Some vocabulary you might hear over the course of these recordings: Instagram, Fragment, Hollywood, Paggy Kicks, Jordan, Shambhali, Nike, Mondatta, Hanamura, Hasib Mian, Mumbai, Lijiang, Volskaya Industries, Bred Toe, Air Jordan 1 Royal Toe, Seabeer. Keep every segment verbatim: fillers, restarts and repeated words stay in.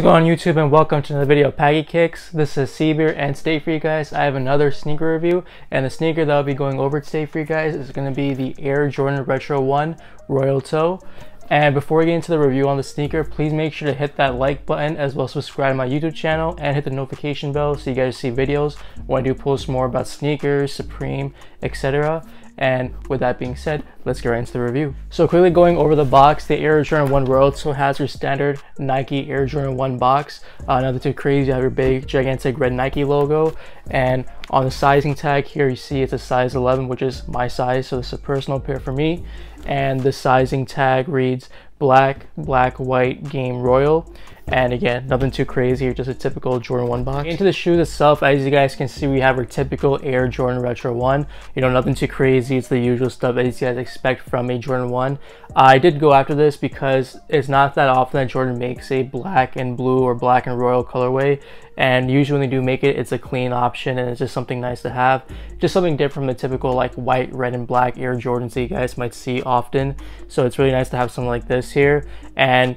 What's going on YouTube, and welcome to another video of Paggy Kicks. This is Seabeer, and today for you guys I have another sneaker review, and the sneaker that I'll be going over today for you guys is going to be the Air Jordan Retro one Royal Toe. And before we get into the review on the sneaker, please make sure to hit that like button as well as subscribe to my YouTube channel and hit the notification bell so you guys see videos when I do post more about sneakers, Supreme, et cetera. And with that being said, let's get right into the review. So quickly going over the box, the Air Jordan one Royal Toe has your standard Nike Air Jordan one box. Uh, nothing too crazy, you have your big gigantic red Nike logo. And on the sizing tag here, you see it's a size eleven, which is my size, so this is a personal pair for me. And the sizing tag reads black, black, white, game, royal. And again, nothing too crazy, just a typical Jordan one box. Into the shoes itself, as you guys can see, we have our typical Air Jordan Retro one. You know, nothing too crazy, it's the usual stuff as you guys expect from a Jordan one. I did go after this because it's not that often that Jordan makes a black and blue or black and royal colorway, and usually when they do make it, it's a clean option and it's just something nice to have. Just something different from the typical like white, red, and black Air Jordans that you guys might see often. So it's really nice to have something like this here. And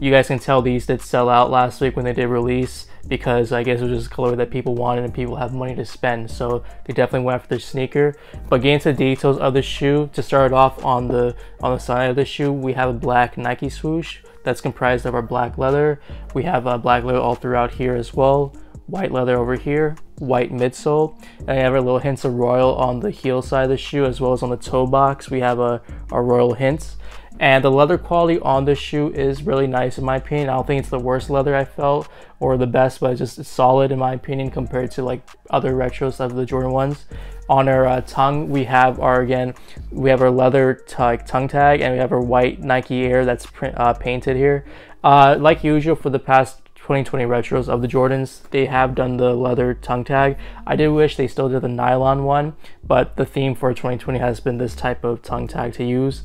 you guys can tell these did sell out last week when they did release, because I guess it was just a color that people wanted and people have money to spend, so they definitely went after their sneaker. But getting to the details of the shoe, to start off on the on the side of the shoe, we have a black Nike swoosh that's comprised of our black leather. We have a black leather all throughout here as well, white leather over here, white midsole, and I have a little hints of royal on the heel side of the shoe, as well as on the toe box we have a, a royal hints. And the leather quality on this shoe is really nice in my opinion. I don't think it's the worst leather I felt or the best, but it's just solid in my opinion compared to like other retros of the Jordan ones. On our uh, tongue, we have our again, we have our leather tongue tag, and we have our white Nike Air that's print, uh, painted here. Uh, like usual for the past twenty twenty retros of the Jordans, they have done the leather tongue tag. I did wish they still did the nylon one, but the theme for twenty twenty has been this type of tongue tag to use.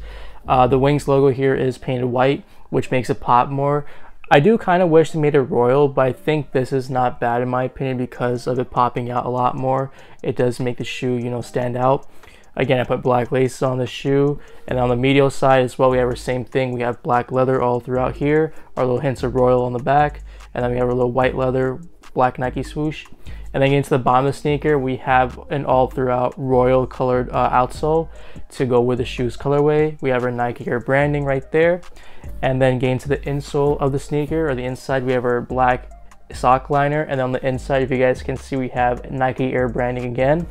Uh, the wings logo here is painted white, which makes it pop more. I do kind of wish they made it royal, but I think this is not bad in my opinion because of it popping out a lot more. It does make the shoe, you know, stand out. Again, I put black laces on the shoe, and on the medial side as well, we have our same thing. We have black leather all throughout here, our little hints of royal on the back, and then we have our little white leather, black Nike swoosh. And then into the bottom of the sneaker, we have an all throughout royal colored uh, outsole to go with the shoe's colorway. We have our Nike Air branding right there. And then getting to the insole of the sneaker, or the inside, we have our black sock liner. And on the inside, if you guys can see, we have Nike Air branding again.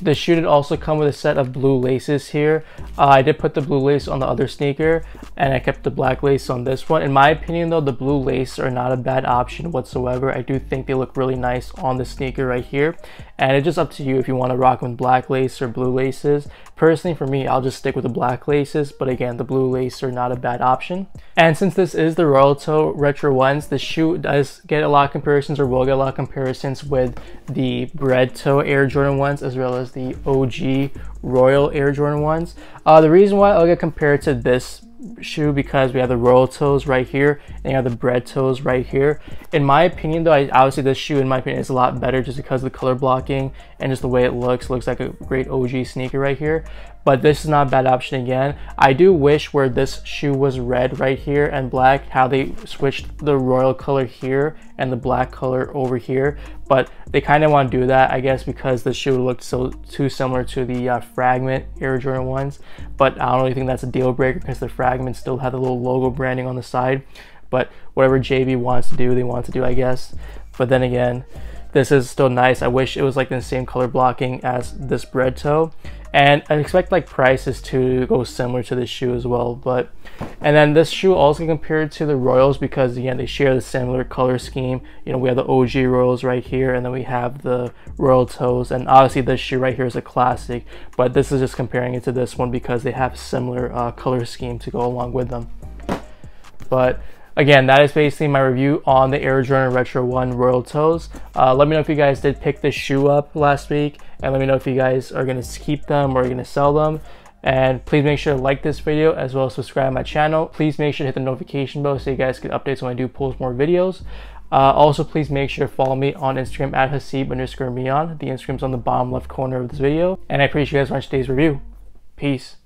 The shoe did also come with a set of blue laces here. Uh, I did put the blue lace on the other sneaker, and I kept the black lace on this one. In my opinion though, the blue lace are not a bad option whatsoever. I do think they look really nice on the sneaker right here. And it's just up to you if you want to rock with black lace or blue laces. Personally, for me, I'll just stick with the black laces, but again, the blue lace are not a bad option. And since this is the Royal Toe Retro ones, the shoe does get a lot of comparisons, or will get a lot of comparisons, with the Bred Toe Air Jordan ones, as well as the O G Royal Air Jordan ones. Uh, the reason why I'll get compared to this shoe, because we have the Royal Toes right here and you have the Bred Toes right here. In my opinion though, I obviously this shoe in my opinion is a lot better just because of the color blocking and just the way it looks looks like a great O G sneaker right here. But this is not a bad option. Again, I do wish where this shoe was red right here and black, how they switched the royal color here and the black color over here, but they kind of want to do that, I guess, because the shoe looked so too similar to the uh, Fragment Air Jordan ones. But I don't really think that's a deal breaker because the Fragment still had the little logo branding on the side. But whatever J B wants to do, they want to do, I guess. But then again, this is still nice. I wish it was like the same color blocking as this Bred Toe. And I expect like prices to go similar to this shoe as well. But and then this shoe also compared to the Royals, because again they share the similar color scheme. You know, we have the O G Royals right here, and then we have the Royal Toes, and obviously this shoe right here is a classic, but this is just comparing it to this one because they have similar uh, color scheme to go along with them. But again, that is basically my review on the Air Jordan Retro one Royal Toes. Uh, let me know if you guys did pick this shoe up last week, and let me know if you guys are going to keep them or are going to sell them. And please make sure to like this video as well as subscribe to my channel. Please make sure to hit the notification bell so you guys get updates when I do post more videos. Uh, also, please make sure to follow me on Instagram at Hasib underscore Mian. The Instagram's on the bottom left corner of this video. And I appreciate you guys watching today's review. Peace.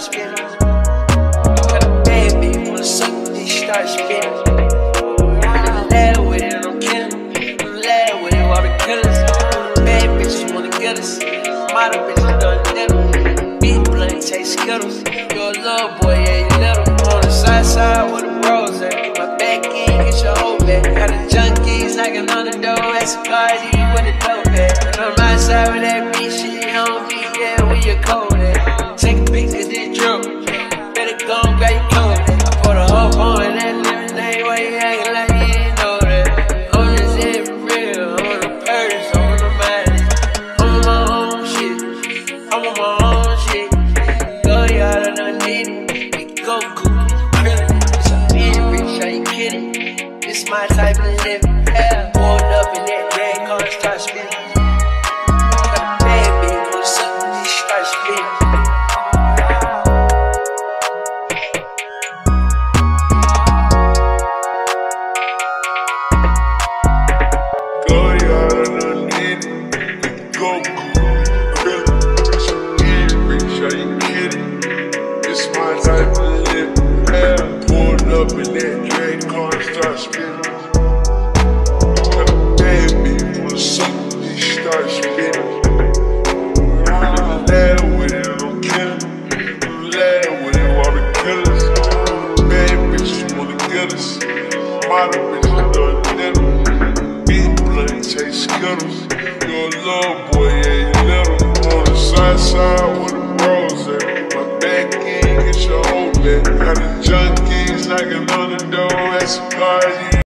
start spinning. I got a bad bitch, wanna suck with this, start spinning. I'm ladder with it, I'm killing them. I'm ladder with it, all the killers. Bad bitches wanna get us. Model bitches done little. Big blood, taste Skittles. Your little boy ain't little. On the side side with the bros at. My back end, get your whole back. Got the junkies knocking on the door. That's a party with a dope back. And on my side with that bitch, she on me, yeah, we a cold at. Take a picture, this drunk. Better go and grab your coat. I put a hope on in that lemonade. Why you acting like you didn't know that? On this head for real, on the purse, on the money. I'm on my own shit, I'm on my own shit. Go y'all and I need it, we go cool, really. It's a big rich, are you kidding? It's my type of living, yeah. Pulled up in that red car and start spinning. Junkies knocking on the door, that's a party.